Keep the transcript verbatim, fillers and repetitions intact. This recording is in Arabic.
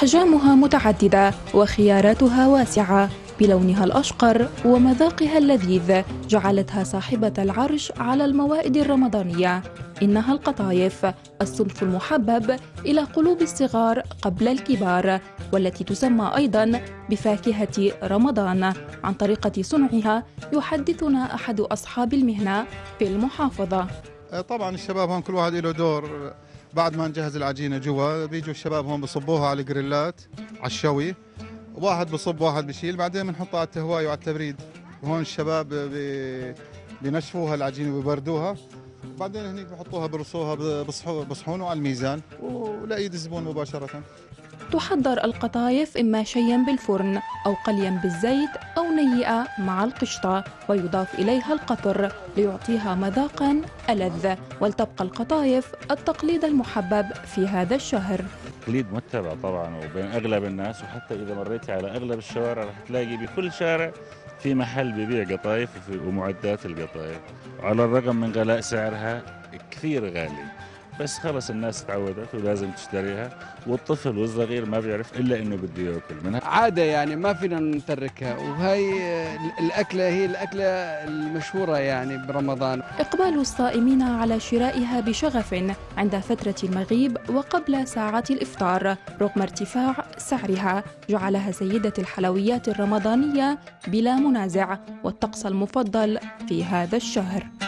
أحجامها متعددة وخياراتها واسعة بلونها الأشقر ومذاقها اللذيذ جعلتها صاحبة العرش على الموائد الرمضانية. إنها القطايف، الصنف المحبب إلى قلوب الصغار قبل الكبار، والتي تسمى أيضا بفاكهة رمضان. عن طريقة صنعها يحدثنا أحد أصحاب المهنة في المحافظة. طبعا الشباب هم كل واحد له دور. بعد ما نجهز العجينة جوا بيجوا الشباب هم بصبوها على الجريلات على الشوي، واحد بصب واحد بشيل، بعدين بنحطها على التهواية وعلى التبريد، وهون الشباب بنشفوها العجينة وبيبردوها، بعدين هنيك بحطوها برصوها بصحون وعلى الميزان ولأيد الزبون مباشرة. تحضر القطايف إما شيا بالفرن أو قليا بالزيت أو نيئة مع القشطة، ويضاف إليها القطر ليعطيها مذاقا ألذ، ولتبقى القطايف التقليد المحبب في هذا الشهر. تقليد متبع طبعا وبين أغلب الناس، وحتى إذا مريتي على أغلب الشوارع رح تلاقي بكل شارع في محل ببيع قطايف ومعدات القطايف، على الرغم من غلاء سعرها كثير غالي، بس خلص الناس تعودت ولازم تشتريها، والطفل والصغير ما بيعرف الا انه بده ياكل منها، عاده يعني ما فينا نتركها، وهي الاكله هي الاكله المشهوره يعني برمضان. اقبال الصائمين على شرائها بشغف عند فتره المغيب وقبل ساعه الافطار رغم ارتفاع سعرها، جعلها سيده الحلويات الرمضانيه بلا منازع والطقس المفضل في هذا الشهر.